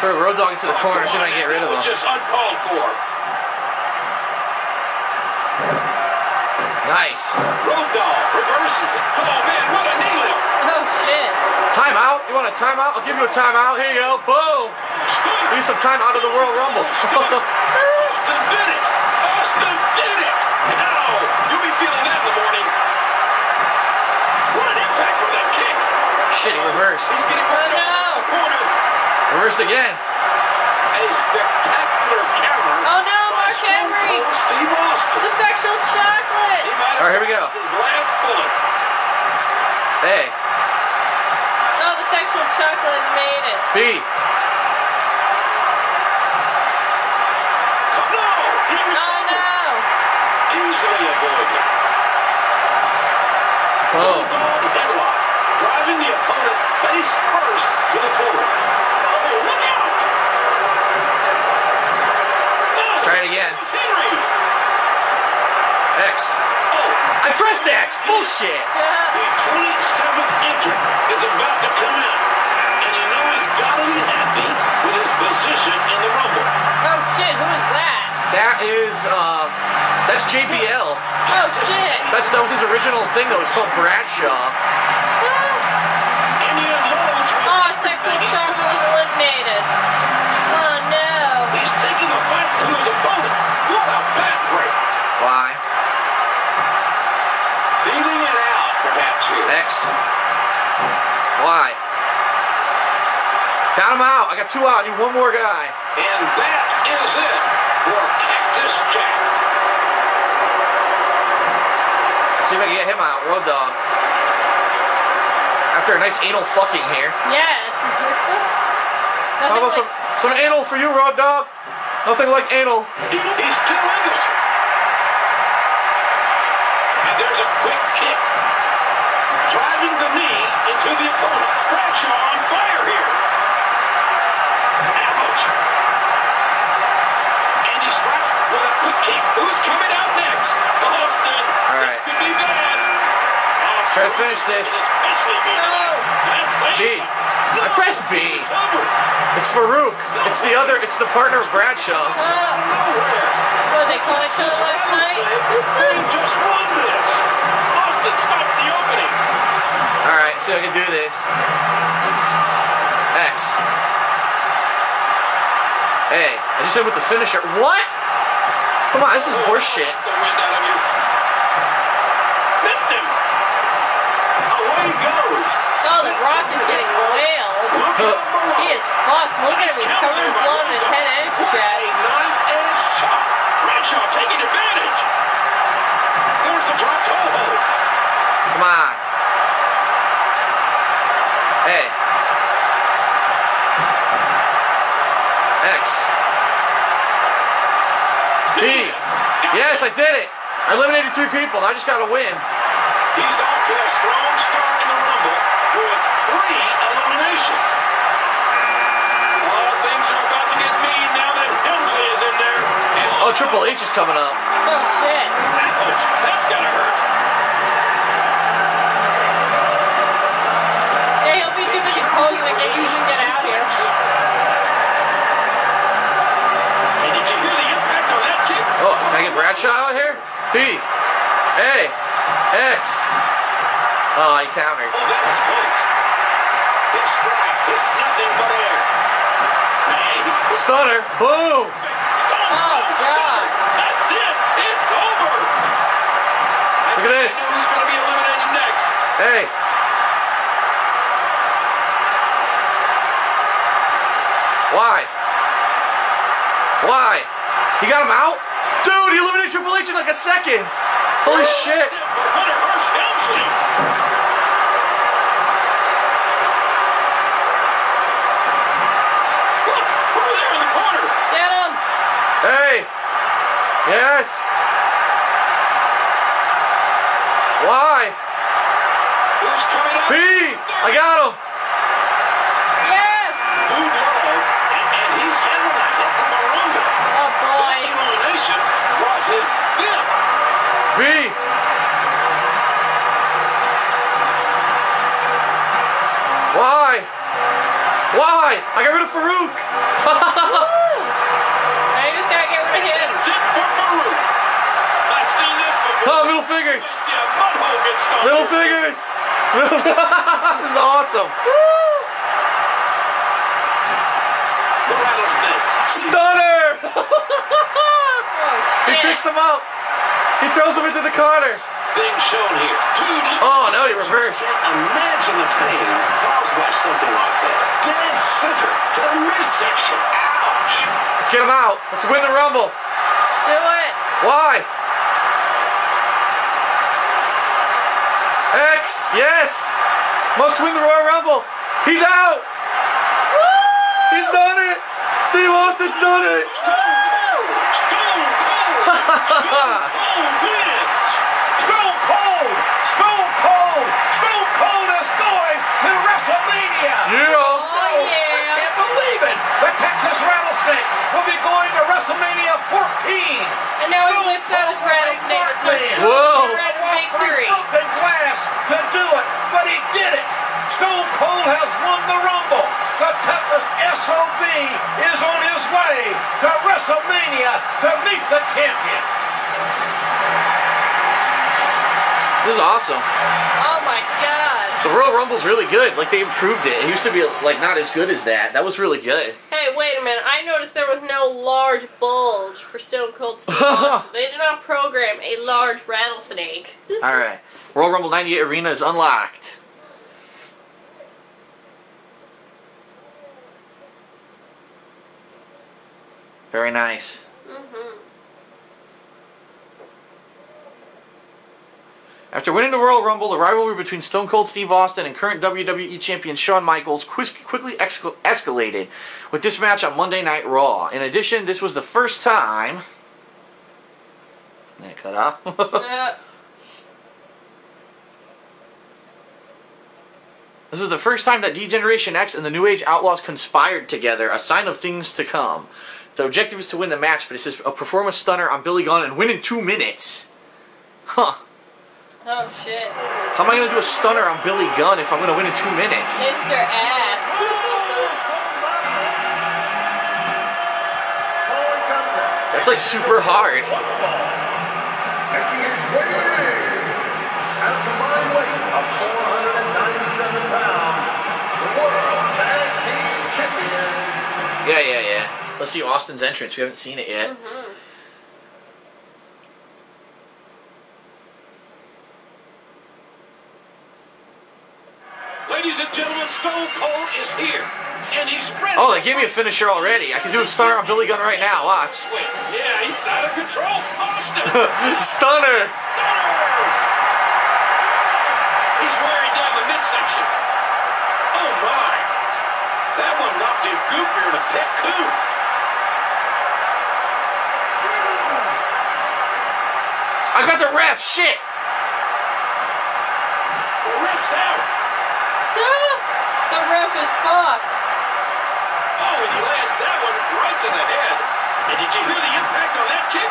Throw Road Dogg into the corner, see if I can get rid of him. Just uncalled for. Nice. Road Dogg reverses it. Oh man, what a knee lift. Oh shit. Timeout? You want a timeout? I'll give you a timeout. Here you go. Boom. Give you some time out of the Royal Rumble. Austin did it. Austin did it. Ow. You'll be feeling that in the morning. What an impact from that kick. Shit, he reversed. He's getting right out of the corner. Reversed again. A spectacular counter. Oh no, Mark Henry. Steve Austin. The sexual chocolate. All right, here we go. His last bullet. Hey. No, the sexual chocolate made it. B. Oh no. Oh no. Easily avoided. Boom. Deadlock. Driving the opponent face first to the corner. Look out! Oh, try it again. Henry. X. Oh. I pressed X. Bullshit. The 27th entrant is about to come in, and you know he's got to be happy with his position in the Rumble. Oh shit! Who is that? That is that's JBL. Oh shit! That was his original thing though. It's called Bradshaw. Why? Got him out. I got two out. I need one more guy. And that is it for Cactus Jack. Let's see if I can get him out. Road Dogg. After a nice anal fucking here. Yes. How about some anal for you, Road Dogg? Nothing like anal. He's still in this. And there's a quick kick. Driving the knee into the opponent. Bradshaw on fire here. Ouch. And he strikes with a quick kick. Who's coming out next? Austin. All right. This could be bad. Try to finish this. B. I pressed B. It's Farouk. It's the other. It's the partner of Bradshaw. What did they call each other last night? They just won this. Austin stops the opening. Alright, so I can do this. X. Hey, I just went with the finisher. What? Come on, this is horse shit. Missed him. Away he goes. Oh, the Rock is getting wailed. He is fucked. Look at him. He's covered in blood and his head and his chest. A 9-inch chop. Bradshaw taking advantage. There's a drop toe hold. Come on. Hey. X. B. Yes, I did it. I eliminated 3 people. I just got a win. He's out to a strong start in the Rumble with 3 eliminations. A lot of things are about to get mean now that Helmsley is in there. Oh, Triple H is coming up. Oh, shit. That's gotta hurt. Bradshaw out here? B. A. X. Oh, he countered. Oh, that was close. His strike is nothing but air. Stunner. Boom. Stunner. Oh, God. That's it. It's over. Look at this. Who's going to be eliminated next? Hey. Why? Why? He got him out? Dude, he eliminated Triple H in like a second. Holy shit. Look, over there in the corner. Get him. Hey. Yes. Why? Who's coming up? B. I got him. Yes. And he's handling that hit from a Rumble. Oh, boy. Was his fifth. B. Why? I got rid of Farouk. I just gotta get rid of him. Sit for Farouk. I've seen this before. Oh, middle fingers. Yeah, butthole gets started. Middle fingers. This is awesome. Woo. The rattlesnake. Stunner. Oh, shit. He picks him up. He throws him into the corner. Being shown here. Oh, no, he reversed. Imagine the pain caused by something like that. Dead center to the midsection. Ouch. Let's get him out. Let's win the Rumble. Do it. Why? X, yes. Must win the Royal Rumble. He's out. Woo! He's done it. Steve Austin's done it. Stone Cold. Stone Cold wins. Stone Cold! Stone Cold! Stone Cold is going to WrestleMania! Yeah! Oh, yeah! I can't believe it! The Texas Rattlesnake will be going to WrestleMania 14! And now he lifts out his rattlesnake. Whoa! Broken glass to do it, but he did it! Stone Cold has won the Rumble! The toughest SOB is on his way to WrestleMania to meet the champion! This is awesome. Oh my god. The Royal Rumble's really good. Like, they improved it. It used to be, like, not as good as that. That was really good. Hey, wait a minute. I noticed there was no large bulge for Stone Cold Steve Austin. They did not program a large rattlesnake. Alright. Royal Rumble 98 Arena is unlocked. Very nice. Mm-hmm. After winning the Royal Rumble, the rivalry between Stone Cold Steve Austin and current WWE Champion Shawn Michaels quickly escalated with this match on Monday Night Raw. In addition, this was the first time... That cut off. Yeah. This was the first time that D Generation X and the New Age Outlaws conspired together, a sign of things to come. The objective is to win the match, but it says a performance stunner on Billy Gunn and win in 2 minutes. Huh. Oh, shit. How am I going to do a stunner on Billy Gunn if I'm going to win in 2 minutes? Mr. Ass. That's like super hard. Yeah, yeah, yeah. Let's see Austin's entrance. We haven't seen it yet. Mm-hmm. Ladies and gentlemen, Stone Cold is here, and he's ready. Oh, they gave me a finisher already. I can do a stunner on Billy Gunn right now. Watch. Wait, yeah, he's out of control. Austin. Stunner. He's wearing down the midsection. Oh my! That one knocked him gooper in a Petcoo. I got the ref. Shit. The ref's out. The ref is fucked. Oh, and he lands that one right to the head. And did you hear the impact on that kick?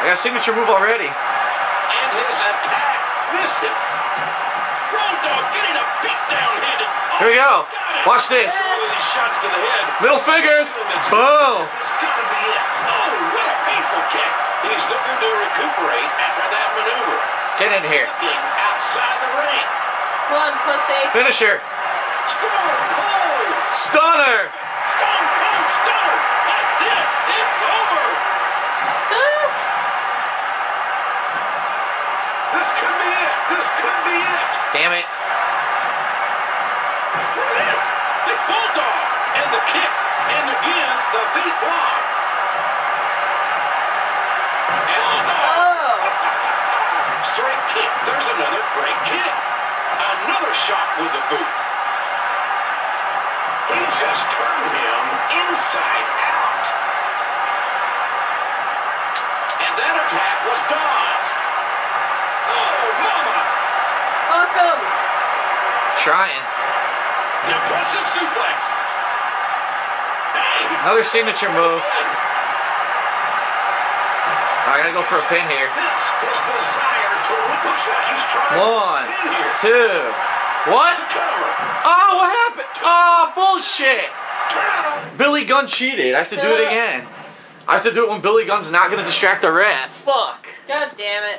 I got a signature move already. And his attack misses. Road Dogg getting a beat down handed. Oh, here we go. Watch this. Yes. Shots to the head. Middle fingers. Boom. This has got to be it. Oh, what a painful kick. He's looking to recuperate after that maneuver. Get in here. Outside the ring. Come on, pussy. Finisher. Stone Cold. Stunner. Stone Cold Stunner. That's it. It's over. This could be it. This could be it. Damn it. Look at this. The Bulldog. And the kick. And again, the big block. Straight kick. There's another great kick. Another shot with the boot. He just turned him inside out. And that attack was dodged. Oh, mama. Fuck him. Trying. The impressive suplex. Bang. Another signature move. I gotta go for a pin here. One, two, what? bullshit. Billy Gunn cheated. I have to do it again. I have to do it when Billy Gunn's not going to distract the ref. Fuck. God damn it.